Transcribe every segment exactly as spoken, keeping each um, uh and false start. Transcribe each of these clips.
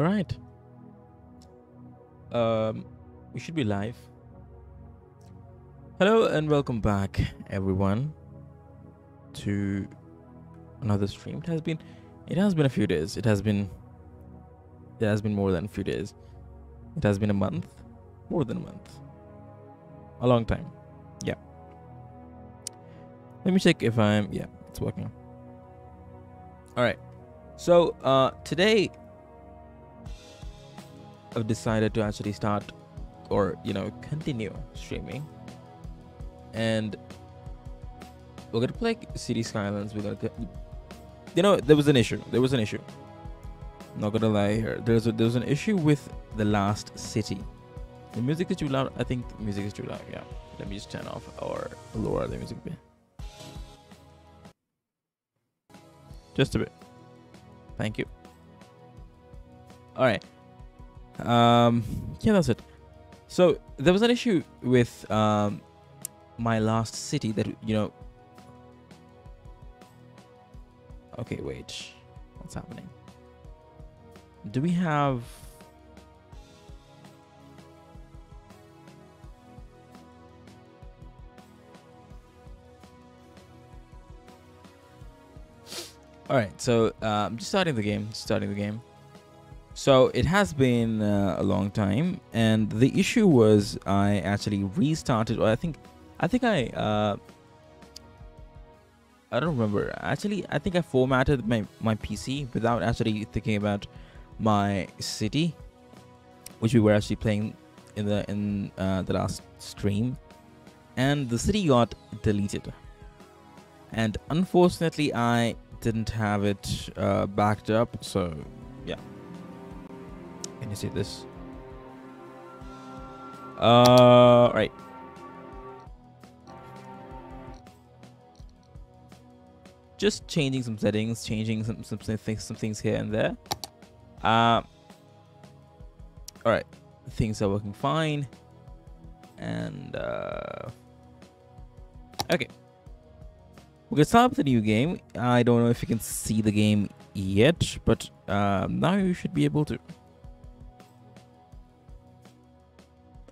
All right. Um, we should be live. Hello and welcome back, everyone, to another stream. It has been, it has been a few days. It has been, it has been more than a few days. It has been a month, more than a month, a long time. Yeah. Let me check if I'm. Yeah, it's working. All right. So uh, today, I've decided to actually start, or you know, continue streaming, and we're gonna play Cities Skylines. We're gonna, you know, there was an issue. There was an issue. I'm not gonna lie here. There's a, there was an issue with the last city. The music is too loud. I think the music is too loud. Yeah. Let me just turn off or lower the music bit. Just a bit. Thank you. All right. Um, yeah, that's it. So there was an issue with um, my last city that, you know. Okay, wait. What's happening? Do we have? All right, so uh, I'm just starting the game, starting the game. So it has been uh, a long time, and the issue was I actually restarted. Or I think, I think I, uh, I don't remember. Actually, I think I formatted my my P C without actually thinking about my city, which we were actually playing in the in uh, the last stream, and the city got deleted. And unfortunately, I didn't have it uh, backed up, so yeah. Can you see this? Uh, right. Just changing some settings, changing some some things, some things here and there. Uh, all right, things are working fine, and uh, okay. We're gonna start up the new game. I don't know if you can see the game yet, but uh, now you should be able to.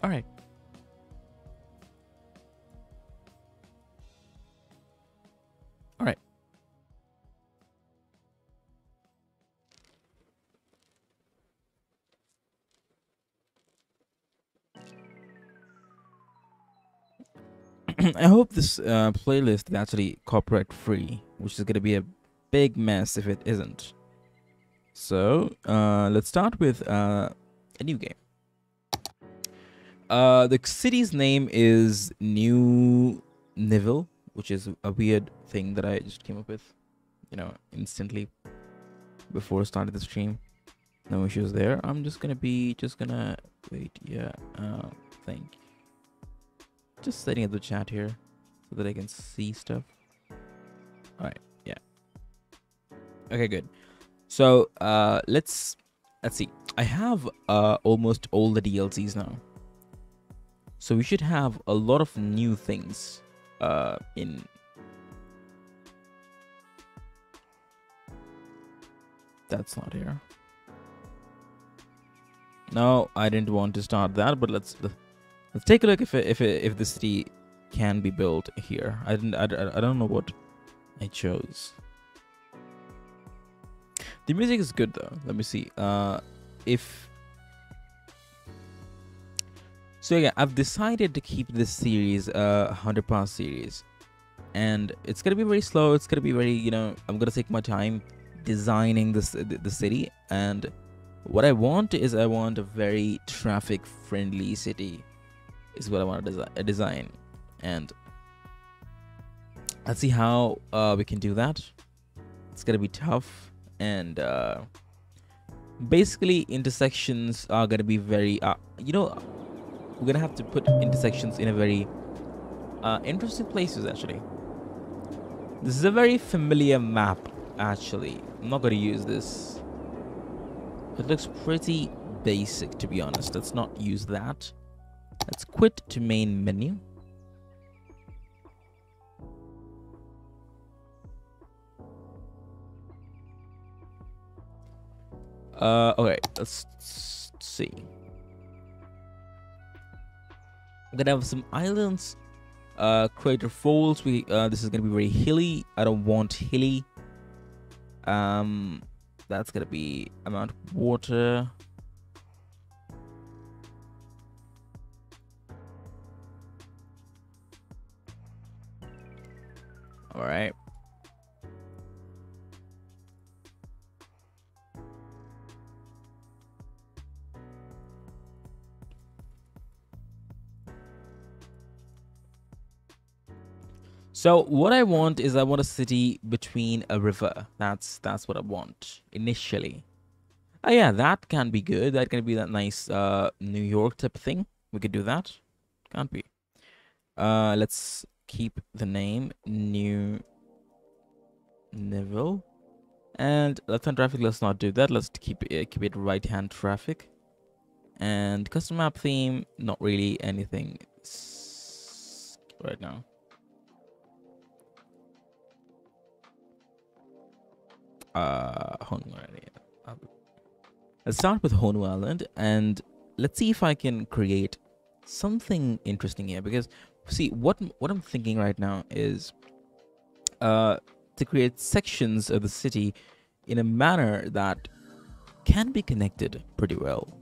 All right. All right. I hope this uh, playlist is actually copyright free, which is going to be a big mess if it isn't. So uh, let's start with uh, a new game. Uh, the city's name is New Neville, which is a weird thing that I just came up with, you know, instantly before I started the stream. No issues there. I'm just going to be just going to wait. Yeah, uh, thank you. Just setting up the chat here so that I can see stuff. All right, yeah. Okay, good. So uh, let's let's see. I have uh, almost all the D L Cs now, so we should have a lot of new things uh, in. That's not here. No, I didn't want to start that, but let's. Let's take a look if it, if it, if the city can be built here. I didn't. I, I don't know what I chose. The music is good though. Let me see. Uh, if so, yeah, I've decided to keep this series a uh, hundred pass series, and it's gonna be very slow. It's gonna be very, you know, I'm gonna take my time designing this the, the city, and what I want is I want a very traffic friendly city. Is what I want to desi design, and let's see how uh, we can do that. It's gonna be tough, and uh, basically intersections are gonna be very, uh, you know, we're gonna have to put intersections in a very uh, interesting places. Actually, this is a very familiar map. Actually, I'm not gonna use this. It looks pretty basic, to be honest. Let's not use that. Let's quit to main menu. Uh, okay, let's, let's see. I'm gonna have some islands. Uh, crater falls. We uh, this is gonna be very hilly. I don't want hilly. Um, that's gonna be amount of water. All right. So what I want is I want a city between a river. That's that's what I want initially. Oh yeah, that can be good. That can be that nice uh, New York type of thing. We could do that. Can't be. Uh, let's keep the name New Neville. And left-hand traffic, let's not do that. Let's keep it, keep it right-hand traffic. And custom map theme, not really anything right now. Uh, Honu Island. Let's start with Honu Island and let's see if I can create something interesting here, because see what what I'm thinking right now is uh, to create sections of the city in a manner that can be connected pretty well,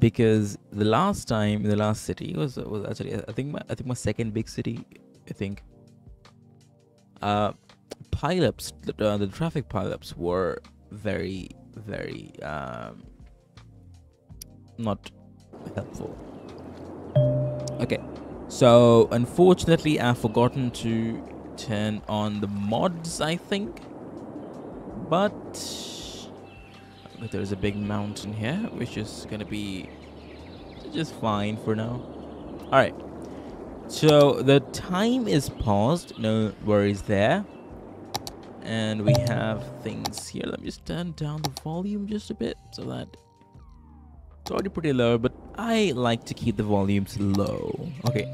because the last time the last city was was actually I think my, I think my second big city I think. Uh, Pileups, uh, the traffic pileups were very, very um, not helpful. Okay, so unfortunately, I've forgotten to turn on the mods, I think. But there's a big mountain here, which is gonna be just fine for now. All right, so the time is paused, no worries there. And we have things here. Let me just turn down the volume just a bit so that it's already pretty low, but I like to keep the volumes low. Okay,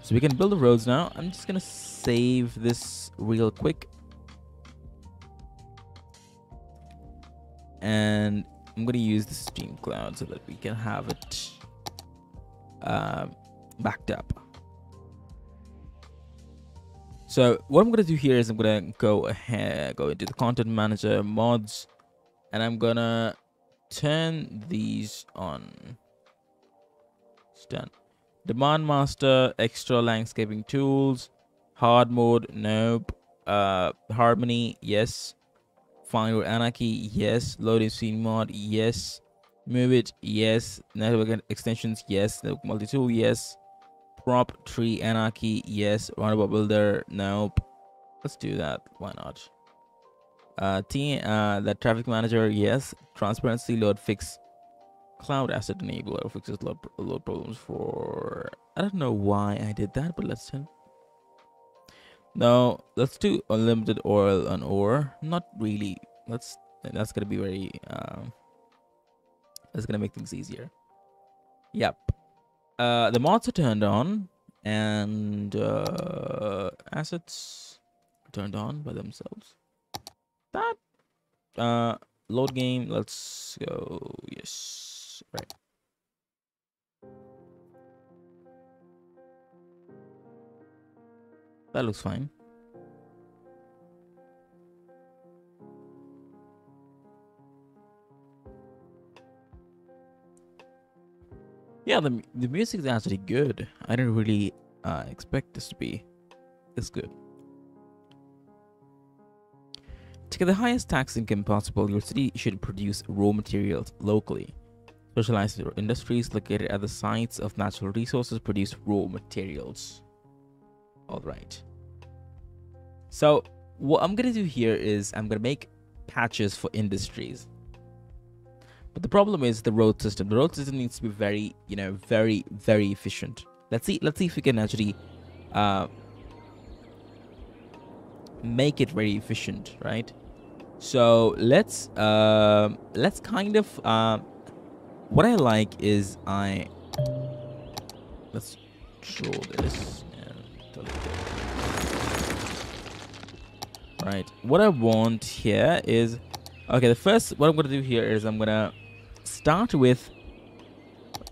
so we can build the roads now. I'm just gonna save this real quick. And I'm gonna use the steam cloud so that we can have it uh, backed up. So what I'm gonna do here is I'm gonna go ahead, go into the content manager mods, and I'm gonna turn these on. It's done. Demand master, extra landscaping tools, hard mode, nope. Uh, harmony, yes. Find with anarchy, yes. Loading scene mod, yes. Move it, yes. Network extensions, yes. Network multi-tool, yes. Prop tree anarchy, yes. Roundabout builder, nope. Let's do that, why not? Uh, T, uh, the traffic manager, yes. Transparency load fix, cloud asset enabler fixes load, load problems for. I don't know why I did that, but let's. No, let's do unlimited oil and ore. Not really. Let's. That's gonna be very. Uh, that's gonna make things easier. Yep. Uh, the mods are turned on, and uh, assets are turned on by themselves. That uh, load game. Let's go. Yes, right. That looks fine. Yeah, the, the music is actually good. I didn't really uh, expect this to be this good. To get the highest tax income possible, your city should produce raw materials locally. Specialized industries located at the sites of natural resources produce raw materials. All right. So what I'm gonna do here is I'm gonna make patches for industries. But the problem is the road system. The road system needs to be very, you know, very, very efficient. Let's see. Let's see if we can actually uh, make it very efficient, right? So let's uh, let's kind of uh, what I like is I let's draw this. And right. What I want here is okay. The first what I'm gonna do here is I'm gonna start with...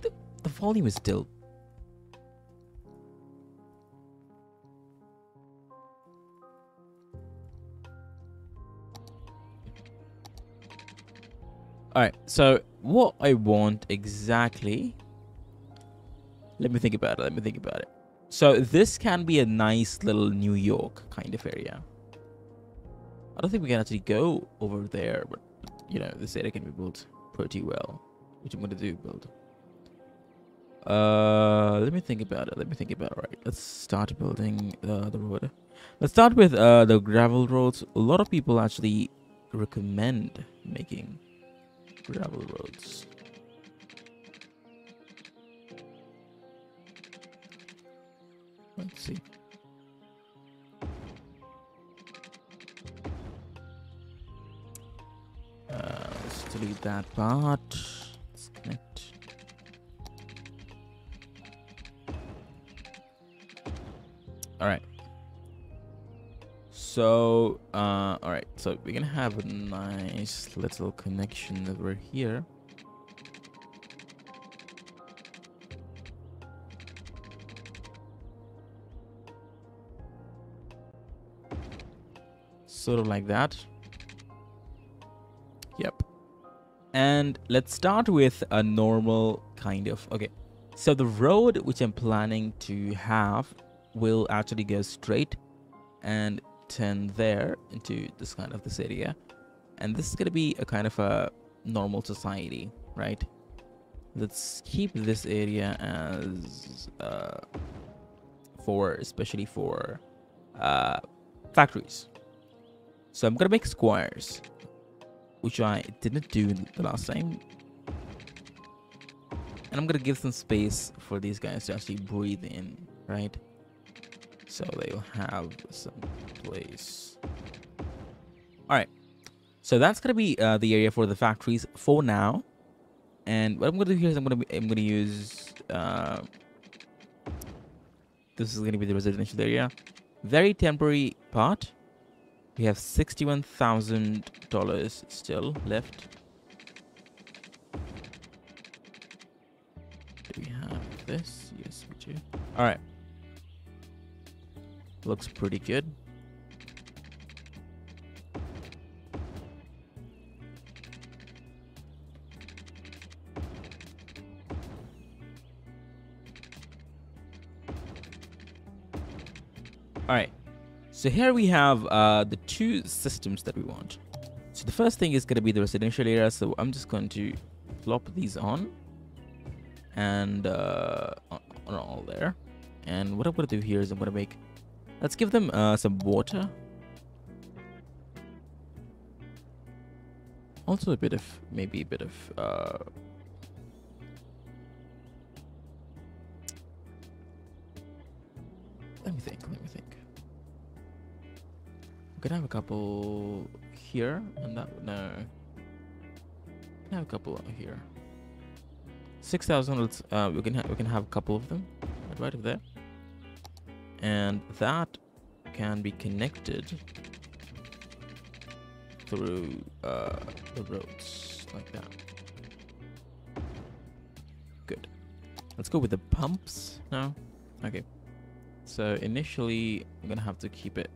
The, the volume is still... Alright, so what I want exactly... Let me think about it, let me think about it. So this can be a nice little New York kind of area. I don't think we can actually go over there, but, you know, this area can be built pretty well, which I'm going to do build. Uh, let me think about it, let me think about it. Right, let's start building uh, the road. Let's start with uh, the gravel roads. A lot of people actually recommend making gravel roads. Let's see. Uh, let's delete that part. Let's connect. All right. So, uh, all right. So we're gonna have a nice little connection over here. Sort of like that. Yep. And let's start with a normal kind of... Okay. So the road which I'm planning to have will actually go straight and turn there into this kind of this area. And this is going to be a kind of a normal society, right? Let's keep this area as... Uh, for... Especially for... Uh, factories. So I'm gonna make squares, which I didn't do the last time. And I'm gonna give some space for these guys to actually breathe in, right? So they'll have some place. All right, so that's gonna be uh, the area for the factories for now. And what I'm gonna do here is I'm gonna be, I'm gonna use uh, this is gonna be the residential area, very temporary part. We have sixty-one thousand dollars still left. Do we have this? Yes, we do. All right. Looks pretty good. All right. So here we have uh, the two systems that we want. So the first thing is going to be the residential area. So I'm just going to plop these on and uh, on, on all there. And what I'm going to do here is I'm going to make, let's give them uh, some water. Also a bit of, maybe a bit of, uh, let me think, let me think. We could have a couple here and that, no. We can have a couple out here. six thousand, uh, we can ha we can have a couple of them right, right over there. And that can be connected through uh, the roads like that. Good. Let's go with the pumps now. Okay. So initially, I'm gonna have to keep it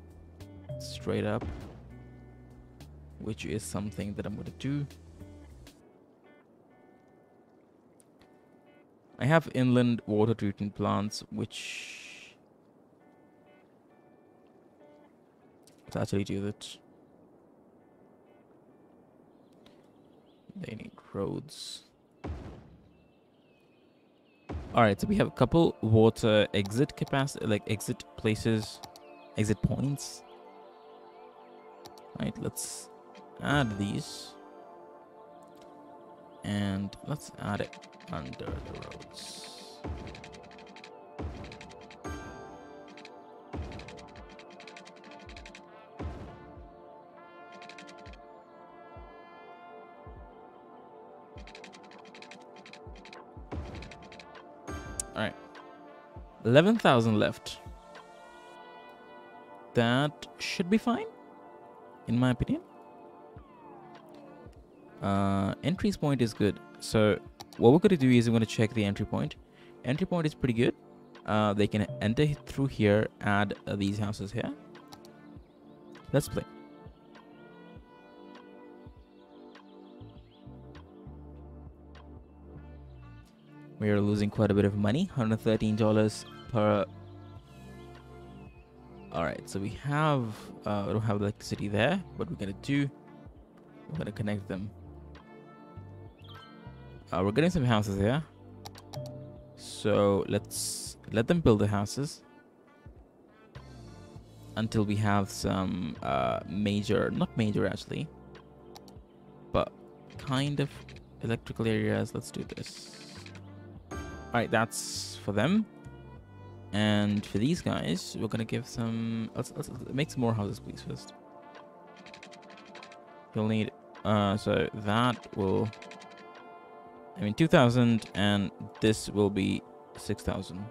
straight up, which is something that I'm going to do. I have inland water treatment plants, which let's actually do that. They need roads. All right, so we have a couple water exit capacity, like exit places, exit points. Right, let's add these and let's add it under the roads. All right, eleven thousand left. That should be fine. In my opinion, uh, entries point is good. So what we're going to do is I'm going to check the entry point. Entry point is pretty good. Uh, they can enter through here, add uh, these houses here. Let's play. We are losing quite a bit of money, one hundred thirteen dollars per. All right, so we have, uh, we don't have electricity there. What we're gonna do, we're gonna connect them. Uh, we're getting some houses here. So let's let them build the houses until we have some uh, major, not major actually, but kind of electrical areas. Let's do this. All right, that's for them. And for these guys, we're gonna give some, let's, let's make some more houses please first. You'll need, uh, so that will, I mean two thousand, and this will be six thousand.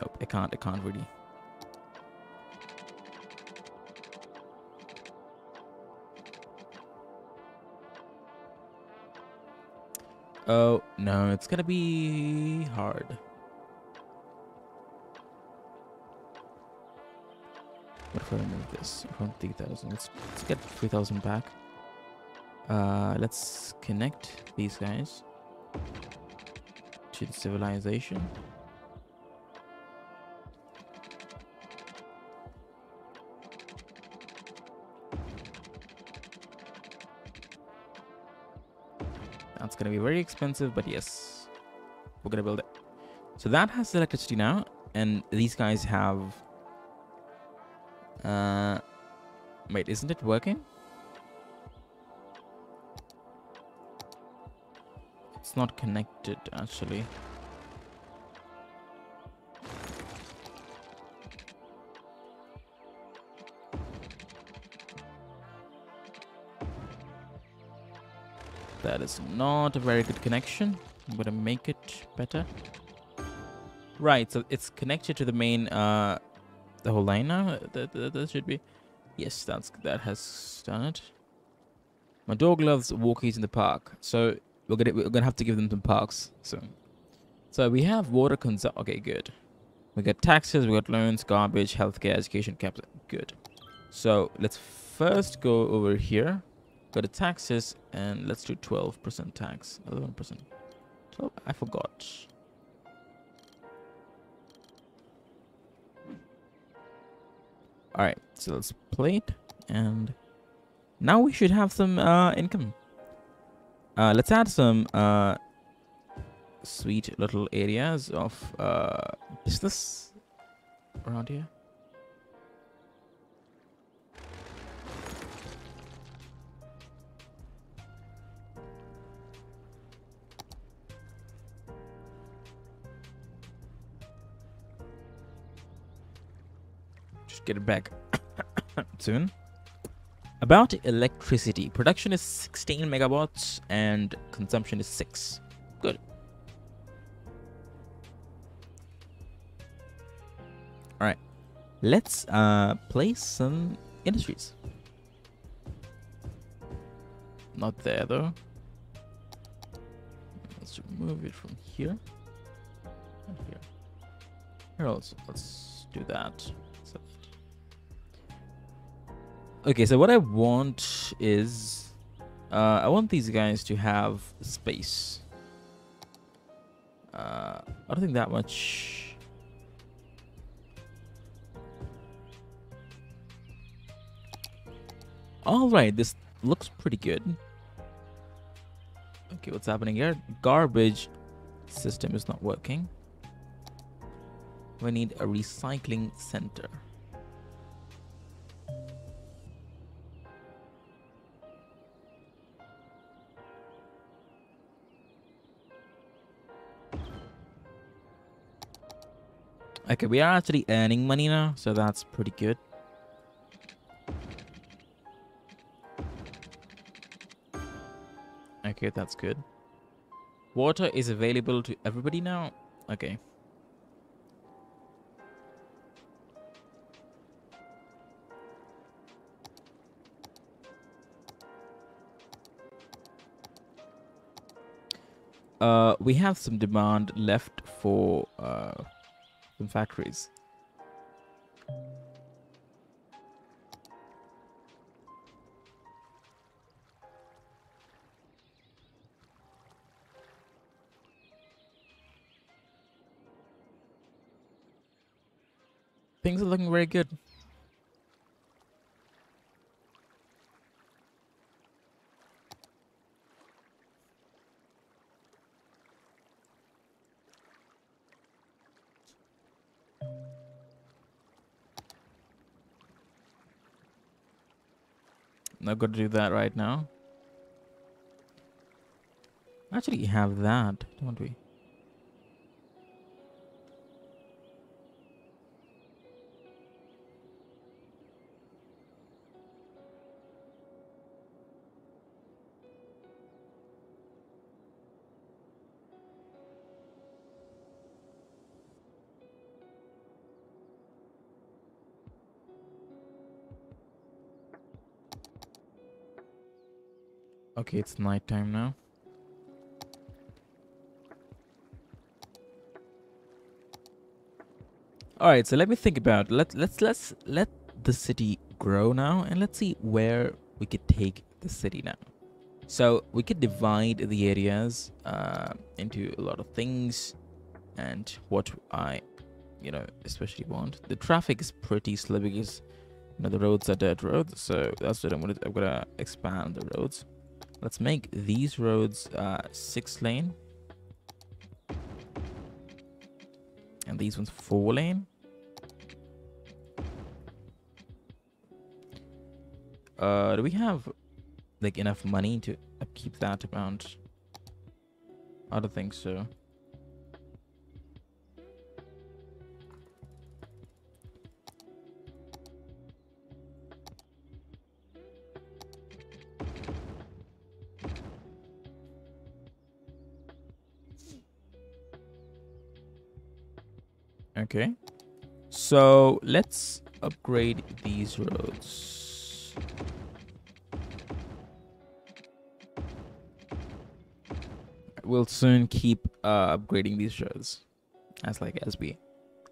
Nope, I can't, I can't really. Oh, no, it's gonna be hard. What if I remove this from three thousand? Let's, let's get three thousand back. Uh, let's connect these guys to the civilization. That's gonna be very expensive, but yes, we're gonna build it. So that has electricity now, and these guys have. Uh, wait, isn't it working? It's not connected, actually. That is not a very good connection. I'm gonna make it better. Right, so it's connected to the main, uh, the whole line now. That, that, that should be, yes, that's that has done it. My dog loves walkies in the park, so we're gonna we're gonna have to give them some parks soon. So we have water consumption. Okay, good. We got taxes, we got loans, garbage, healthcare, education, capital. Good. So let's first go over here, go to taxes, and let's do twelve percent tax, eleven percent. So I forgot. All right, so let's play it, and now we should have some uh, income. Uh, let's add some uh, sweet little areas of uh, business around here. Get it back soon. About electricity, production is sixteen megawatts and consumption is six. Good. All right, let's uh, place some industries. Not there though. Let's remove it from here and here. Here also, let's do that. So okay, so what I want is, uh, I want these guys to have space. Uh, I don't think that much. All right, this looks pretty good. Okay, what's happening here? Garbage system is not working. We need a recycling center. Okay, we are actually earning money now, so that's pretty good. Okay, that's good. Water is available to everybody now. Okay. uh, we have some demand left for uh, some factories. Things are looking very good. Not gonna do that right now. Actually, have that, don't we? Okay, it's night time now. All right, so let me think about it. Let's let's let's let the city grow now, and let's see where we could take the city now. So we could divide the areas uh, into a lot of things, and what I, you know, especially want. The traffic is pretty slow because you know the roads are dirt roads, so that's what I'm gonna I'm gonna expand the roads. Let's make these roads uh, six lane. And these ones four lane. Uh, do we have like enough money to upkeep that amount? I don't think so. Okay, so let's upgrade these roads. We'll soon keep uh, upgrading these roads as like as we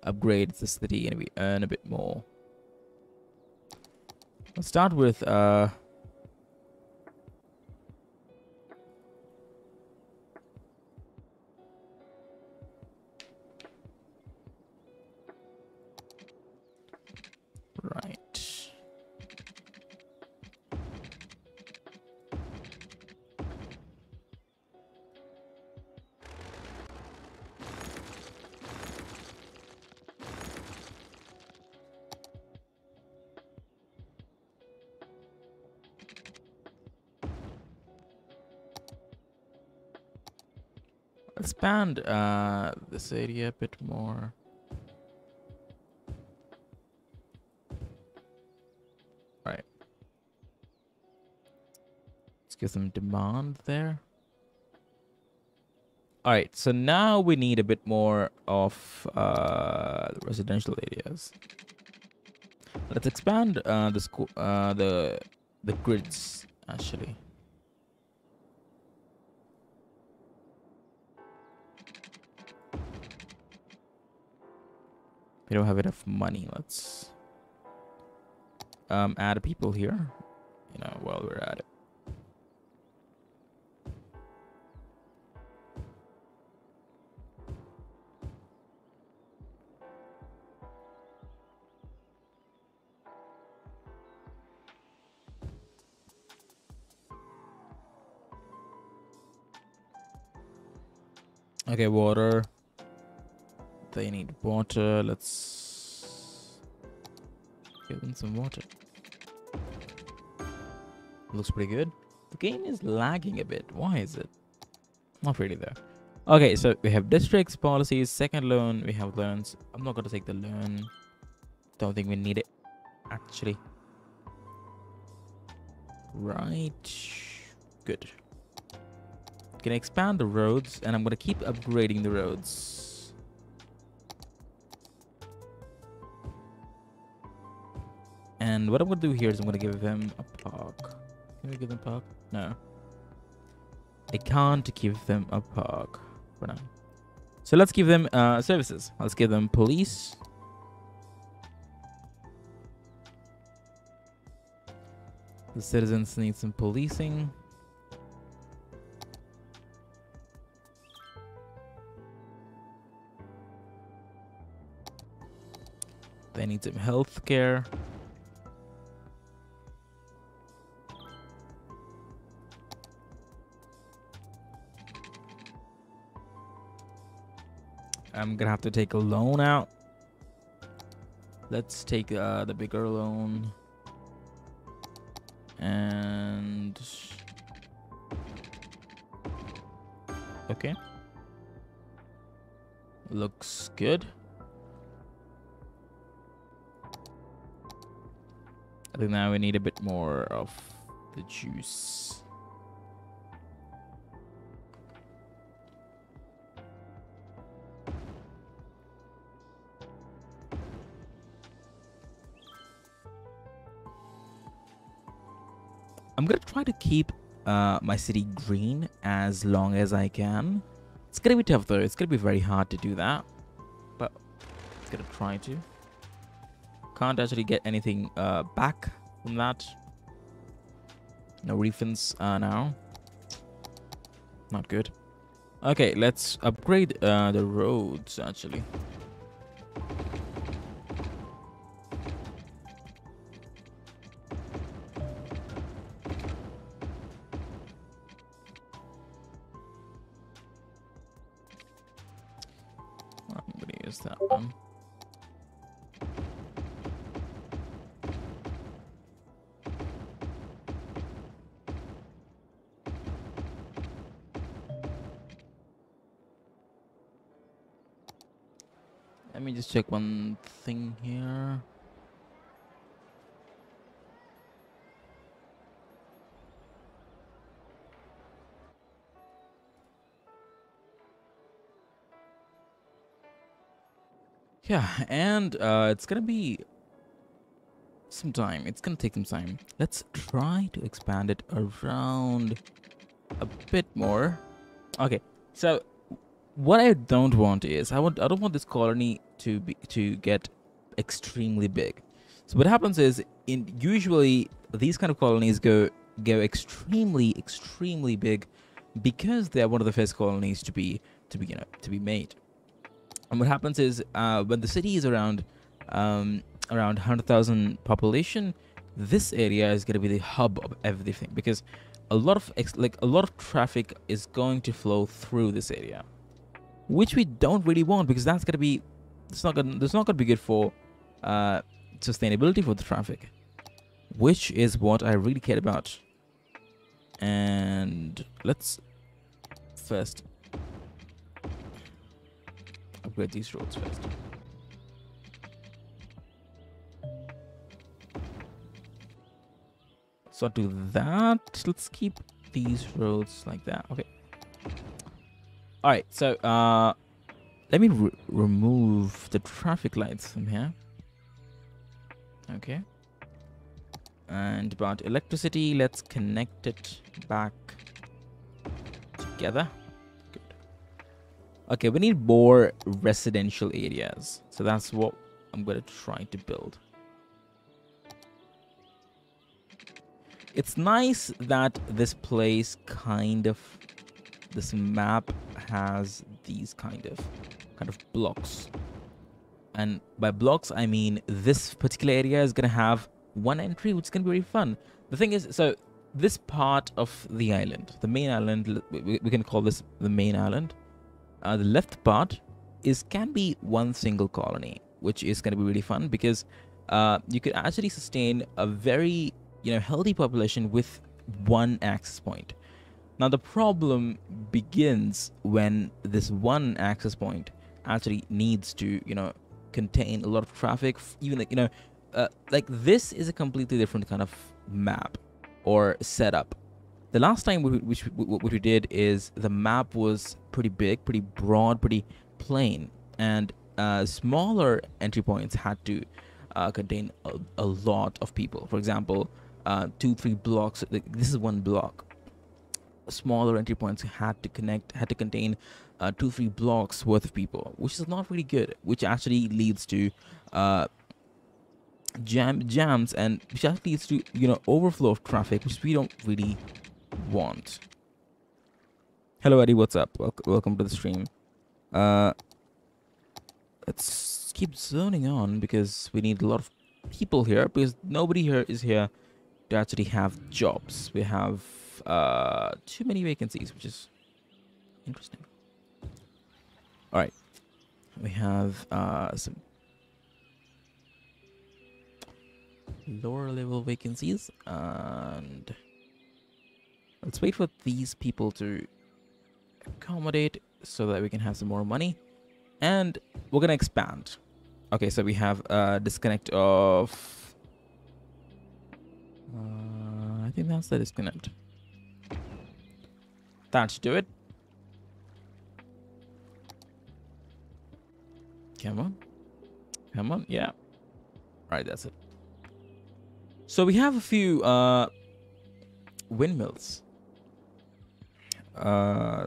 upgrade the city and we earn a bit more. Let's start with uh, expand uh, this area a bit more. All right. Let's give some demand there. All right, so now we need a bit more of uh, residential areas. Let's expand uh, the school, uh, the the grids actually. We don't have enough money. Let's um, add people here, you know, while we're at it. Okay, water. They need water. Let's give them some water. Looks pretty good. The game is lagging a bit. Why is it? Not really though. Okay, so we have districts, policies, second loan. We have loans. I'm not going to take the loan. Don't think we need it, actually. Right. Good. Can expand the roads, and I'm going to keep upgrading the roads. And what I'm gonna do here is I'm gonna give him a park. Can we give him a park? No. I can't give them a park for now. So let's give them uh, services. Let's give them police. The citizens need some policing. They need some health care. I'm gonna have to take a loan out. Let's take uh, the bigger loan. And okay, looks good. I think now we need a bit more of the juice. I'm gonna try to keep uh, my city green as long as I can. It's gonna be tough though. It's gonna be very hard to do that, but it's gonna try to. Can't actually get anything uh, back from that. No refunds uh, now. Not good. Okay, let's upgrade uh, the roads actually. Let me just check one thing here. Yeah, and uh, it's gonna be some time. It's gonna take some time. Let's try to expand it around a bit more. Okay, so what I don't want is I want I don't want this colony to be to get extremely big. So what happens is, in usually these kind of colonies go go extremely extremely big because they are one of the first colonies to be to be you know to be made. And what happens is uh, when the city is around um, around one hundred thousand population, this area is going to be the hub of everything because a lot of ex like a lot of traffic is going to flow through this area, which we don't really want because that's gonna be, it's not gonna, it's not gonna be good for uh, sustainability for the traffic, which is what I really care about. And let's first upgrade these roads first. So I'll do that. Let's keep these roads like that. Okay. All right, so uh, let me re remove the traffic lights from here. Okay. And about electricity, let's connect it back together. Good. Okay, we need more residential areas. So that's what I'm going to try to build. It's nice that this place kind of... this map has these kind of kind of blocks, and by blocks I mean this particular area is going to have one entry, which is going to be really fun. The thing is, so this part of the island, the main island, we, we can call this the main island, uh, the left part is can be one single colony, which is going to be really fun because uh, you could actually sustain a very you know healthy population with one access point. Now the problem begins when this one access point actually needs to, you know, contain a lot of traffic. Even like, you know, uh, like this is a completely different kind of map or setup. The last time we, which, what we did is the map was pretty big, pretty broad, pretty plain, and uh, smaller entry points had to uh, contain a, a lot of people. For example, uh, two, three blocks. Like, this is one block. smaller entry points had to connect had to contain uh, two three blocks worth of people, which is not really good, which actually leads to uh jam jams and which actually leads to, you know, overflow of traffic, which we don't really want. Hello Eddie, what's up? Welcome to the stream. Uh let's keep zoning on because we need a lot of people here, because nobody here is here to actually have jobs. We have uh too many vacancies, which is interesting. All right, we have uh some lower level vacancies, and let's wait for these people to accommodate so that we can have some more money, and we're gonna expand. Okay, so we have a disconnect of uh, I think that's the disconnect. That should do it. Come on, come on, yeah, all right, that's it. So we have a few uh, windmills, uh,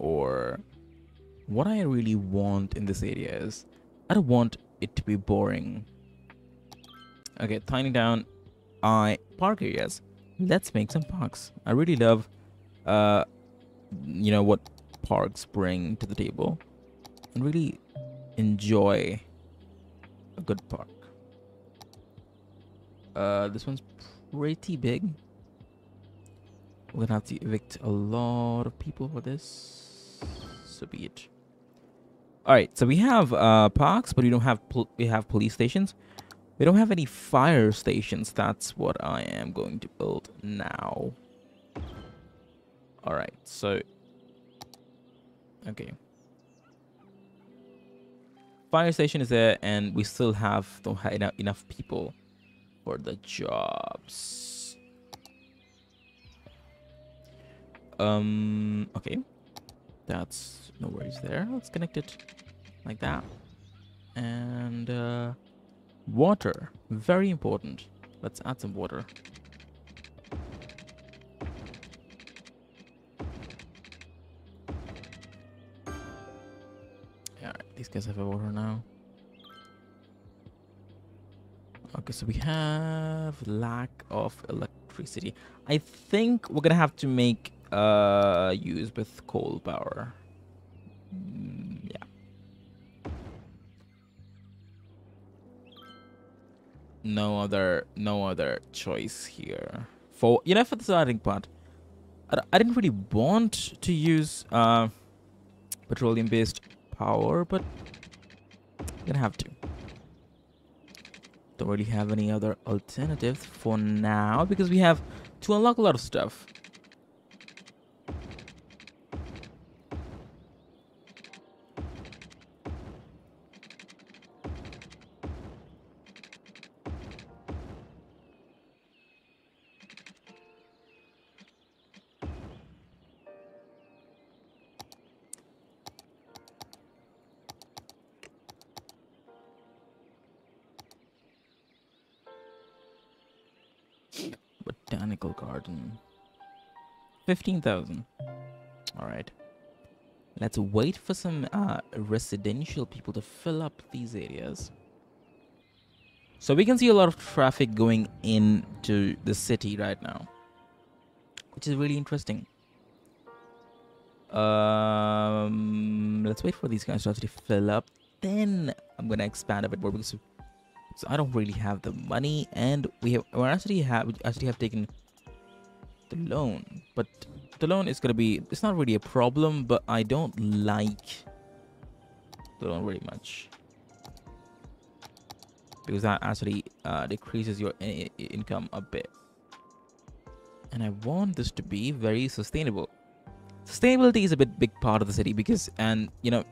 or what I really want in this area is, I don't want it to be boring. Okay, tiny down, I park areas. Let's make some parks. I really love, uh, you know, what parks bring to the table, and really enjoy a good park. Uh, this one's pretty big. We're gonna have to evict a lot of people for this. So be it. All right, so we have uh, parks, but we don't have pol we have police stations. We don't have any fire stations. That's what I am going to build now. All right, so okay, fire station is there, and we still have don't have enough, enough people for the jobs. Um okay, that's no worries there. Let's connect it like that. And uh water, very important. Let's add some water. All right, these guys have a water now. Okay, so we have lack of electricity. I think we're gonna have to make uh use with coal power. Mm, yeah. No other, no other choice here. For you know, for the starting part, I, I didn't really want to use uh petroleum-based power, but I'm gonna have to. Don't really have any other alternatives for now, because we have to unlock a lot of stuff. Garden, fifteen thousand. All right, let's wait for some uh, residential people to fill up these areas. So we can see a lot of traffic going into the city right now, which is really interesting. Um, let's wait for these guys to actually fill up. Then I'm gonna expand a bit more, because so I don't really have the money, and we have we actually have we actually have taken the loan, but the loan is gonna be, it's not really a problem, but I don't like the loan really much, because that actually uh, decreases your in income a bit, and I want this to be very sustainable. Sustainability is a bit big part of the city, because, and you know,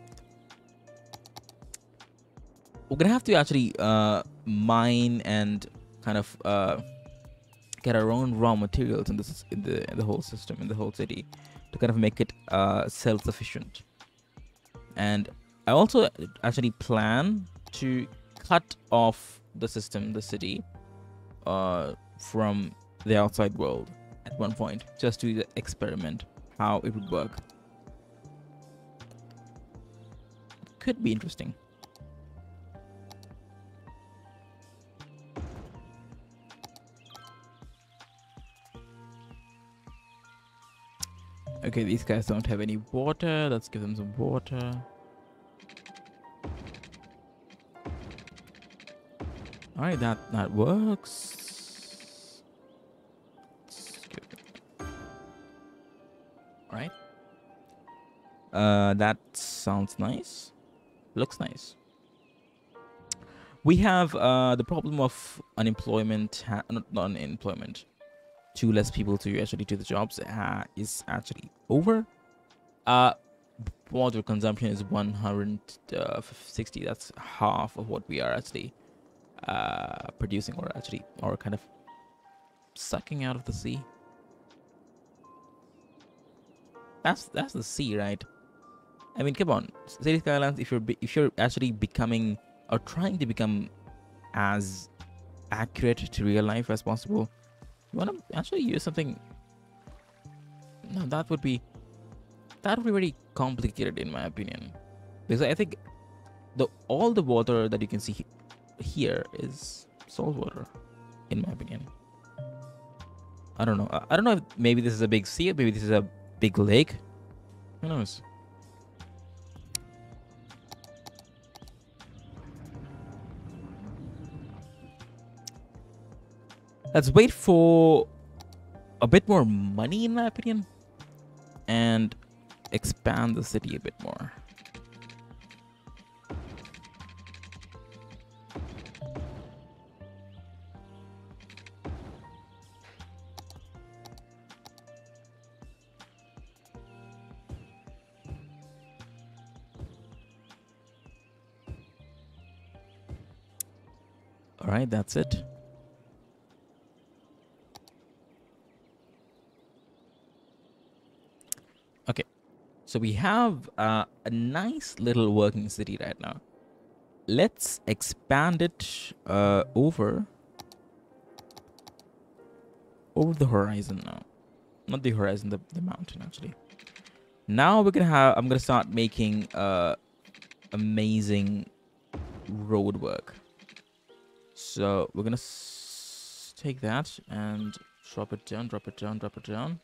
we're gonna have to actually uh, mine and kind of uh, get our own raw materials in this in the in the whole system, in the whole city, to kind of make it uh, self-sufficient. And I also actually plan to cut off the system, the city, uh, from the outside world at one point, just to experiment. how it would work. Could be interesting. Okay, these guys don't have any water. Let's give them some water. All right, that that works. All right. Uh, that sounds nice. Looks nice. We have uh the problem of unemployment, ha not, not unemployment. Two less people to actually do the jobs uh, is actually over. Uh, water consumption is one hundred sixty. That's half of what we are actually uh, producing, or actually, or kind of sucking out of the sea. That's that's the sea, right? I mean, come on, Cities Skylines. If you're if you're actually becoming or trying to become as accurate to real life as possible, you want to actually use something. No, that would be that would be very complicated in my opinion, because I think the all the water that you can see he, here is salt water, in my opinion. I don't know. I, I don't know if maybe this is a big sea, maybe this is a big lake. Who knows? Let's wait for a bit more money, in my opinion, and expand the city a bit more. All right, that's it. So we have uh, a nice little working city right now. Let's expand it uh, over over the horizon now. Not the horizon, the, the mountain actually. Now we're gonna have. I'm gonna start making uh, amazing road work. So we're gonna s take that and drop it down, drop it down, drop it down.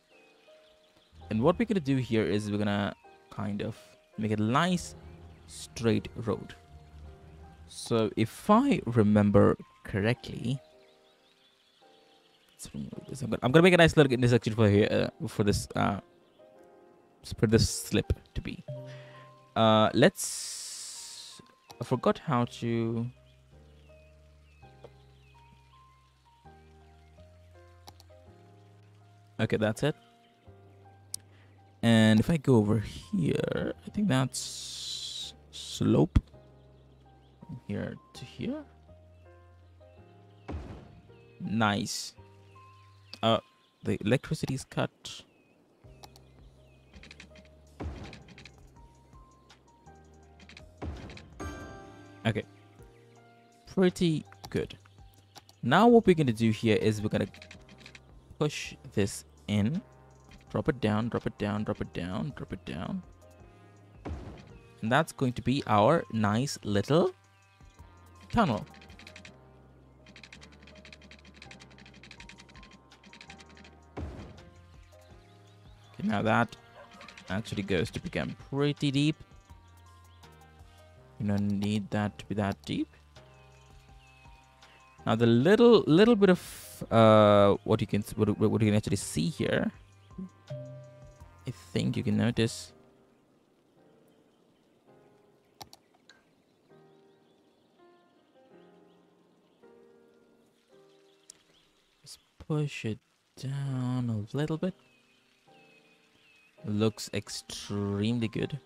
And what we're gonna do here is we're gonna kind of make a nice straight road. So if I remember correctly, let's remove this. I'm, gonna, I'm gonna make a nice little intersection for here uh, for this uh, for this slip to be. Uh, let's. I forgot how to. Okay, that's it. And if I go over here, I think that's slope from here to here. Nice. Uh, the electricity is cut. Okay. Pretty good. Now what we're going to do here is we're going to push this in. Drop it down, drop it down, drop it down, drop it down. And that's going to be our nice little tunnel. Okay, now that actually goes to become pretty deep. You don't need that to be that deep. Now the little little bit of uh, what you can what, what you can actually see here. I think you can notice just push it down a little bit. Looks extremely good.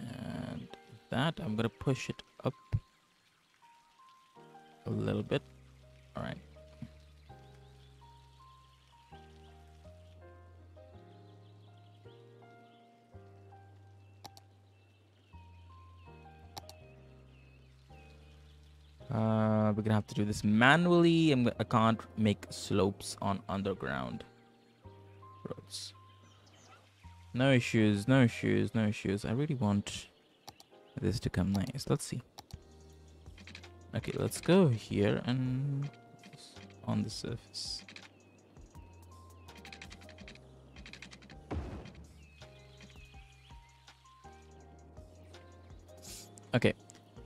And that I'm gonna push it up a little bit. All right. Uh, we're gonna have to do this manually. I'm, I can't make slopes on underground roads. No issues, no issues, no issues. I really want this to come nice. Let's see. Okay, let's go here and on the surface. Okay,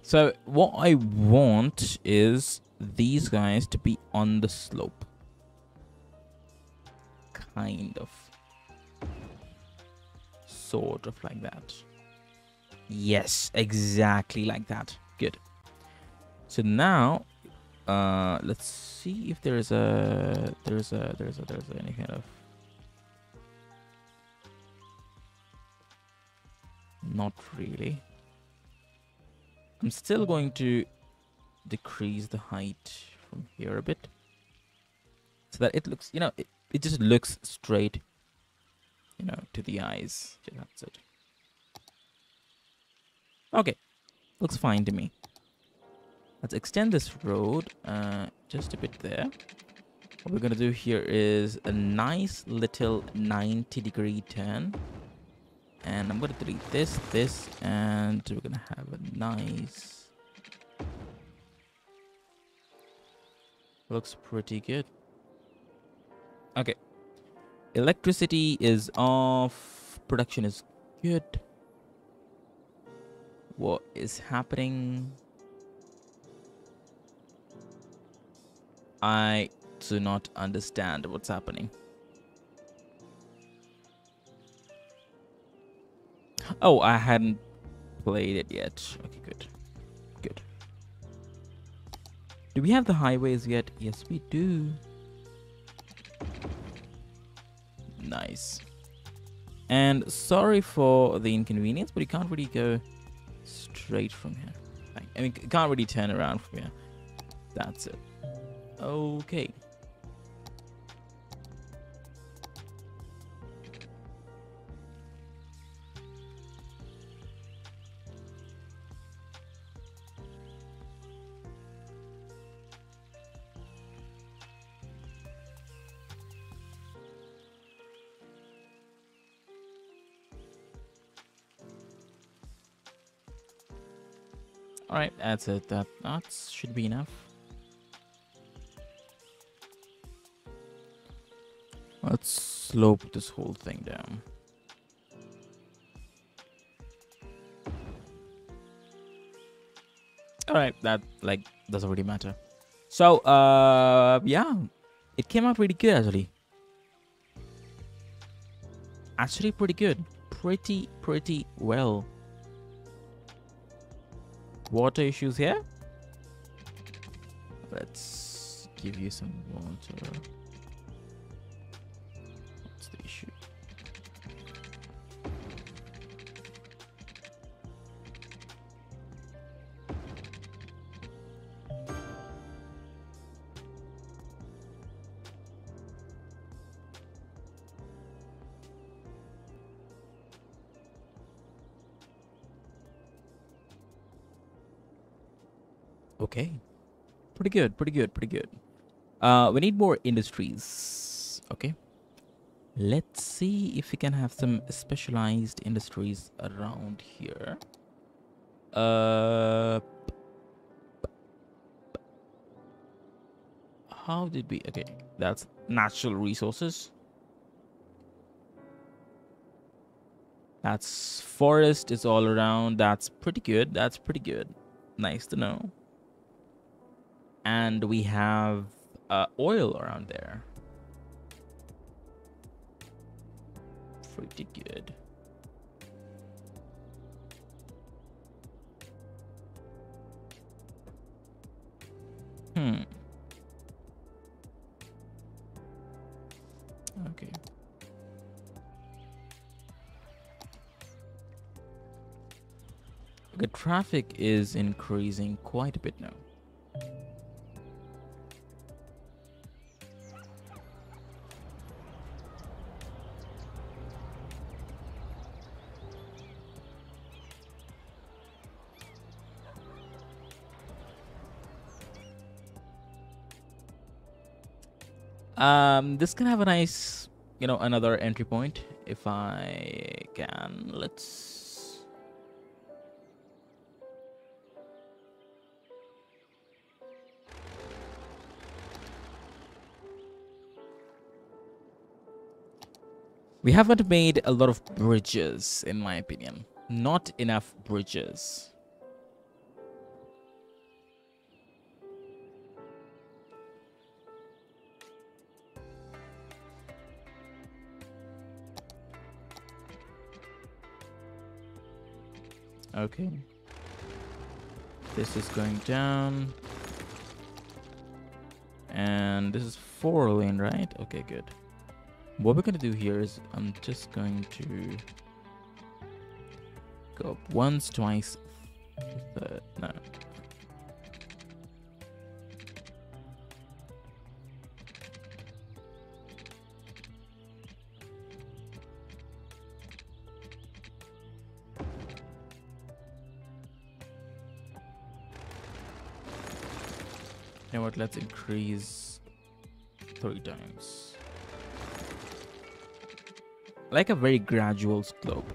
so what I want is these guys to be on the slope. Kind of. Sort of like that. Yes, exactly like that. Good. So now, uh, let's see if there's a, there's a, there's a, there's any kind of. Not really. I'm still going to decrease the height from here a bit so that it looks, you know, it, it just looks straight, you know, to the eyes. That's it. Okay, looks fine to me. Let's extend this road uh, just a bit there. What we're gonna do here is a nice little ninety degree turn. And I'm gonna delete this, this, and we're gonna have a nice... Looks pretty good. Okay. Electricity is off. Production is good. What is happening? I do not understand what's happening. Oh, I hadn't played it yet. Okay, good. Good. Do we have the highways yet? Yes, we do. Nice. And sorry for the inconvenience, but you can't really go straight from here. I mean, you can't really turn around from here. That's it. Okay. All right, that's it. That that should be enough. Let's slope this whole thing down. All right, that like doesn't really matter. So, uh, yeah, it came out pretty good actually. Actually, pretty good. Pretty, pretty well. Water issues here. Let's give you some water. What's the issue? Okay, pretty good, pretty good, pretty good. Uh, we need more industries. Okay, let's see if we can have some specialized industries around here. Uh, how did we? Okay, that's natural resources. That's forest is all around. That's pretty good. That's pretty good. Nice to know. And we have uh, oil around there. Pretty good. Hmm. Okay. The traffic is increasing quite a bit now. Um, this can have a nice you know, another entry point if I can. Let's... We haven't made a lot of bridges, in my opinion. Not enough bridges. Okay, this is going down, and this is four lane, right? Okay, good. What we're gonna do here is I'm just going to go up once, twice, third, no. You know what, let's increase three times. Like a very gradual slope.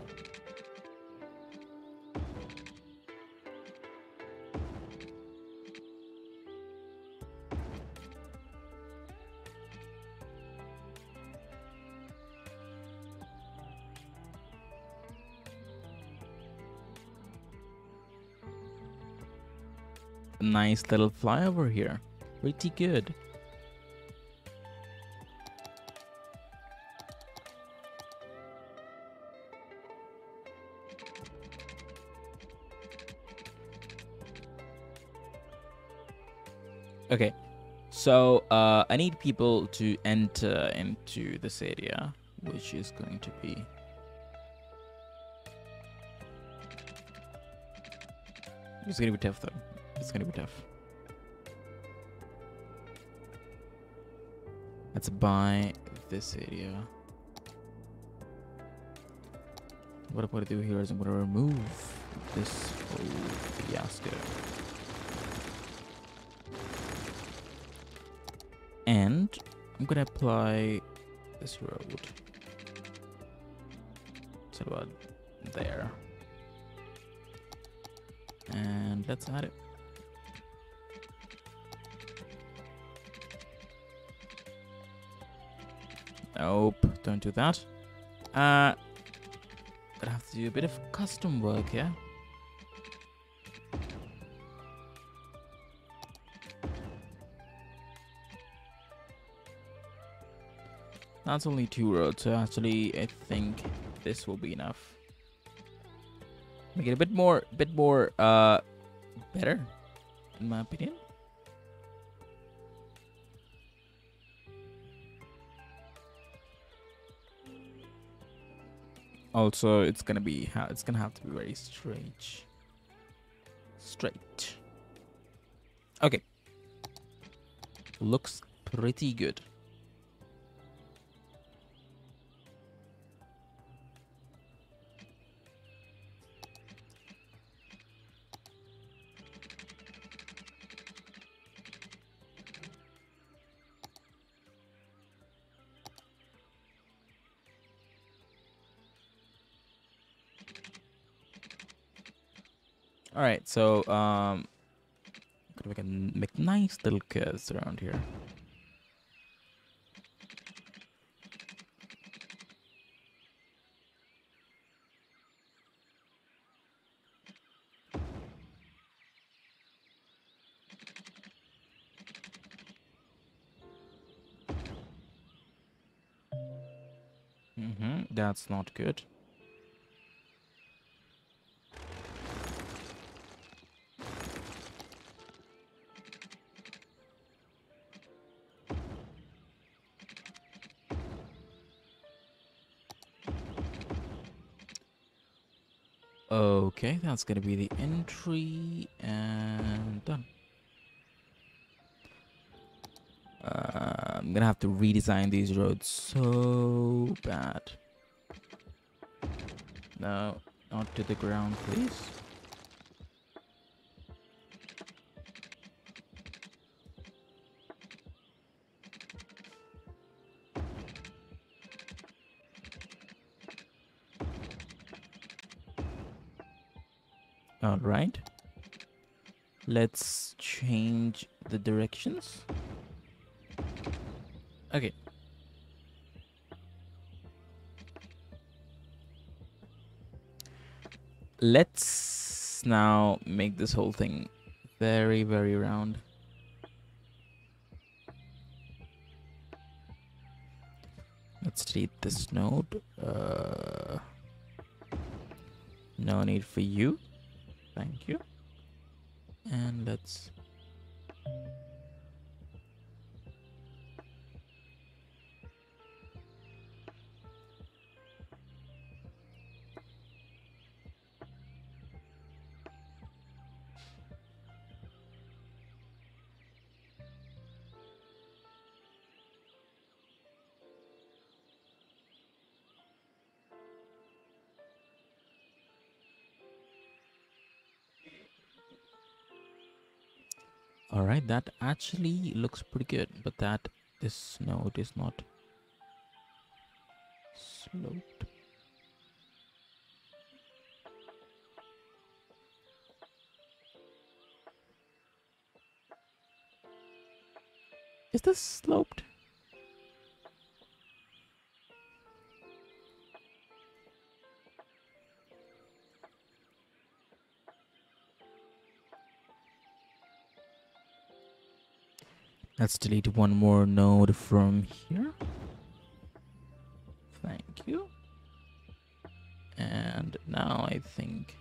A nice little flyover here. Pretty good. Okay, so uh, I need people to enter into this area, which is going to be it's going to be tough though. It's going to be tough. Let's buy this area. What I'm going to do here is I'm going to remove this whole fiasco. And I'm going to apply this road. So about there. And let's add it. Nope, don't do that. Uh, gonna have to do a bit of custom work here. That's only two roads, so actually, I think this will be enough. Make it a bit more, bit more, uh, better, in my opinion. Also, it's gonna be it's gonna have to be very straight. Straight. Okay. Looks pretty good. All right, so um, we can make nice little curves around here. Mm-hmm, that's not good. Okay, that's gonna be the entry, and done. Uh, I'm gonna have to redesign these roads so bad. No, not to the ground, please. All right. Let's change the directions. Okay. Let's now make this whole thing very, very round. Let's delete this node. Uh, no need for you. Thank you. And let's... All right, that actually looks pretty good, but that this node is not sloped. Is this sloped? Let's delete one more node from here. Thank you. And now I think...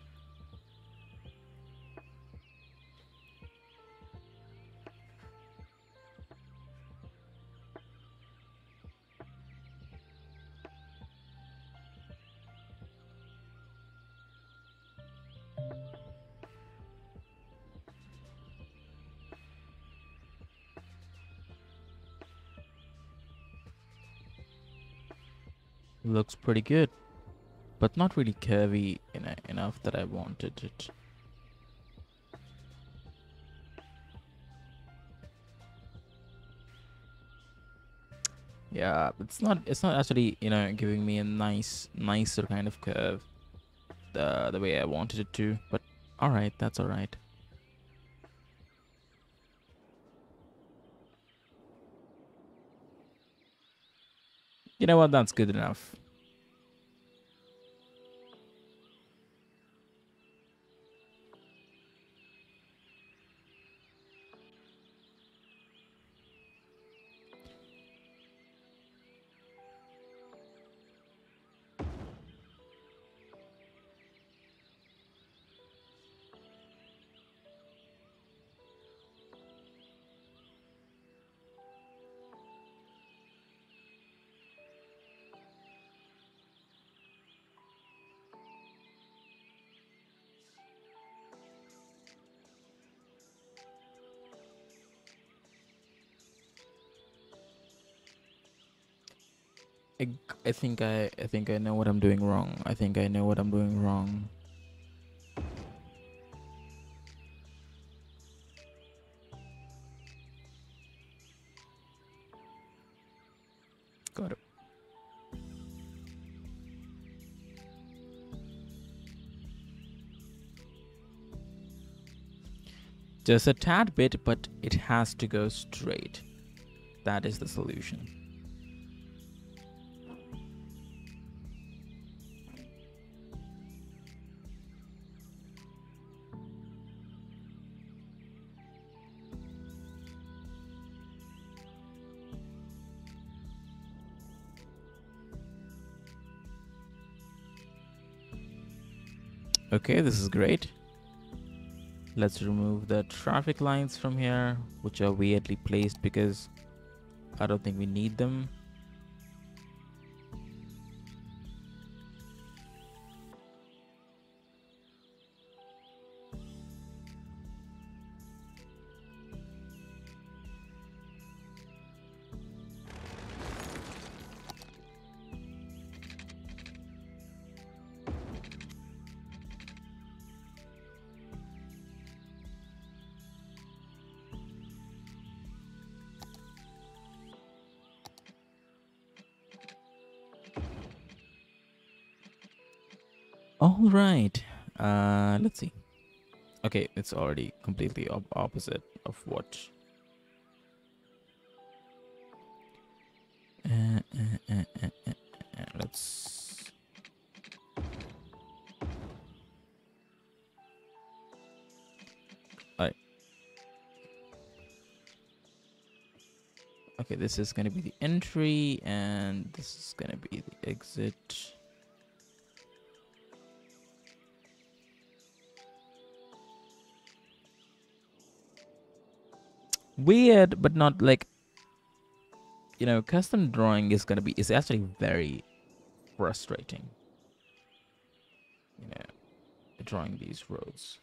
looks pretty good, but not really curvy in a, enough that I wanted it. Yeah, it's not. It's not actually, you know, giving me a nice, nicer kind of curve, the the way I wanted it to. But all right, that's all right. You know what? That's good enough. I, I think I I think I know what I'm doing wrong. I think I know what I'm doing wrong. Got it. Just a tad bit, but it has to go straight. That is the solution. Okay, this is great. Let's remove the traffic lines from here, which are weirdly placed because I don't think we need them. All right, uh, let's see. Okay, it's already completely op opposite of what. Uh, uh, uh, uh, uh, uh, let's. All right. Okay, this is going to be the entry, and this is going to be the exit. Weird, but not like, you know, custom drawing is gonna be is actually very frustrating, you know, drawing these roads.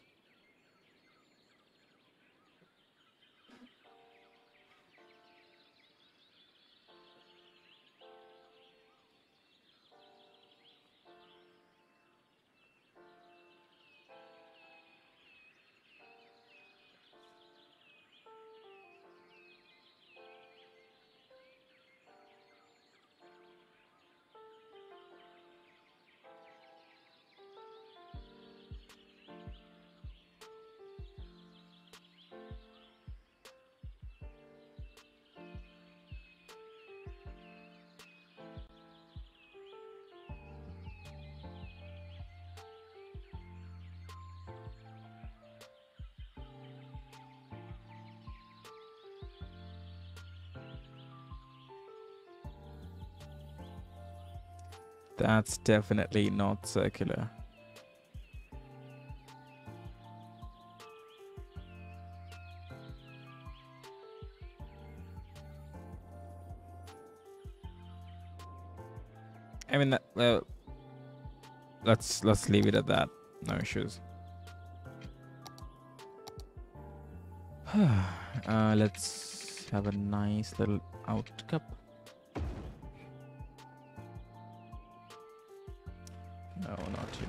That's definitely not circular. I mean, that, uh, let's let's leave it at that. No issues. uh, let's have a nice little out cup. No, not you.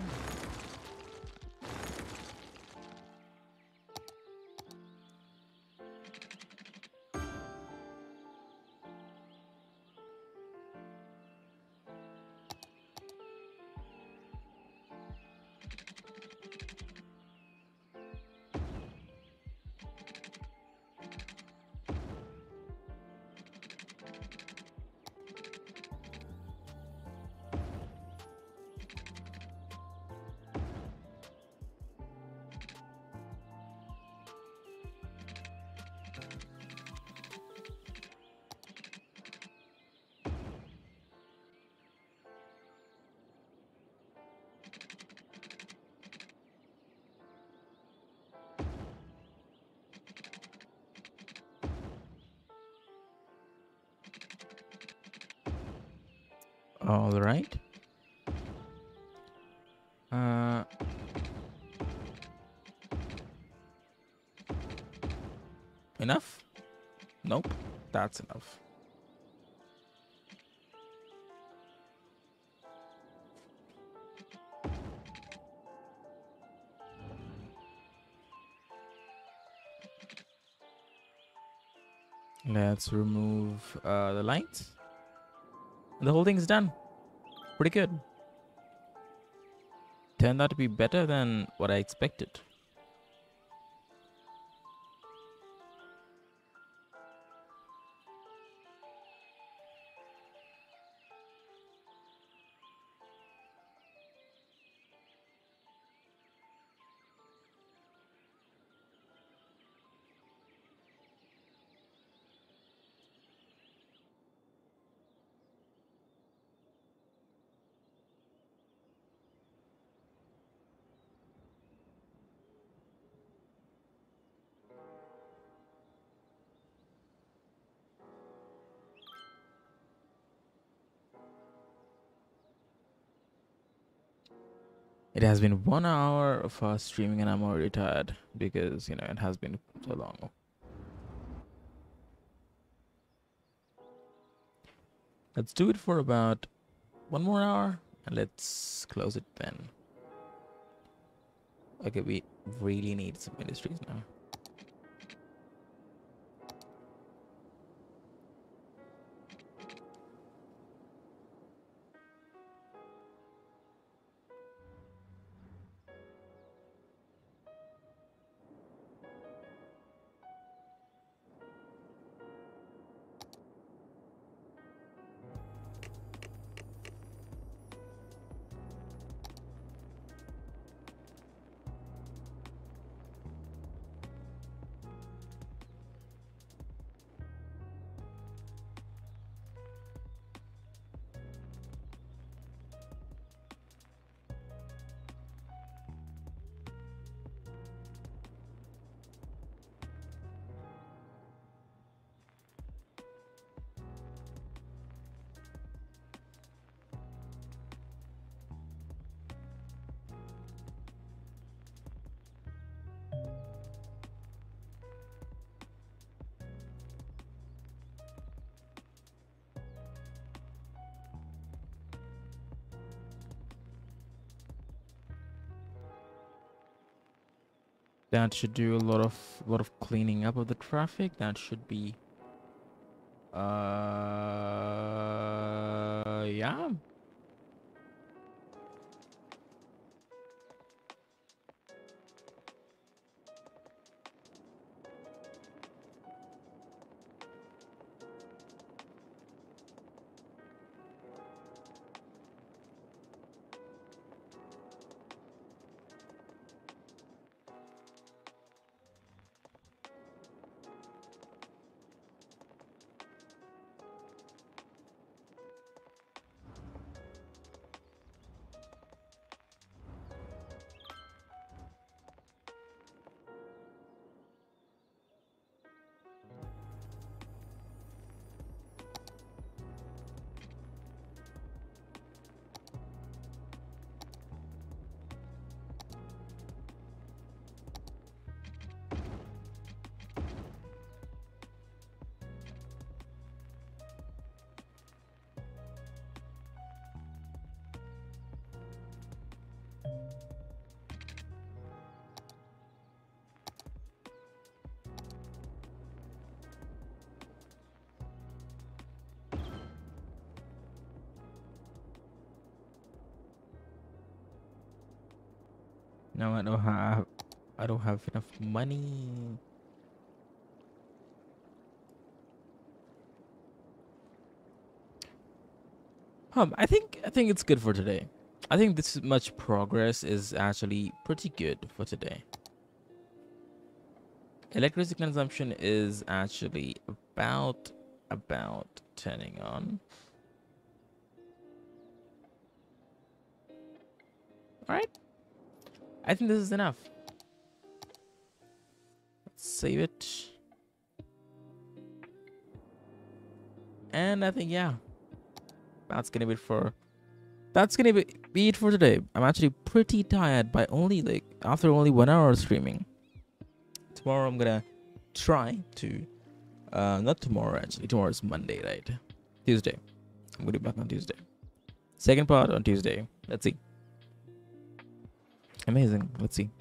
All right. Uh, enough? Nope, that's enough. Let's remove uh, the lights. The whole thing is done. Pretty good. Turned out to be better than what I expected. It has been one hour of our streaming and I'm already tired because, you know, it has been so long. Let's do it for about one more hour and let's close it then. Okay, we really need some industries now. That should do a lot of a lot of cleaning up of the traffic. That should be uh yeah. No, I don't have, I don't have enough money. Um, I think, I think it's good for today. I think this much progress is actually pretty good for today. Electricity consumption is actually about, about turning on. All right. I think this is enough. Let's save it. And I think, yeah, that's gonna be it for, that's gonna be, be it for today. I'm actually pretty tired by only like, after only one hour of streaming. Tomorrow I'm gonna try to, uh, not tomorrow actually, tomorrow's Monday, right? Tuesday. I'm gonna be back on Tuesday. Second part on Tuesday, let's see. Amazing. Let's see.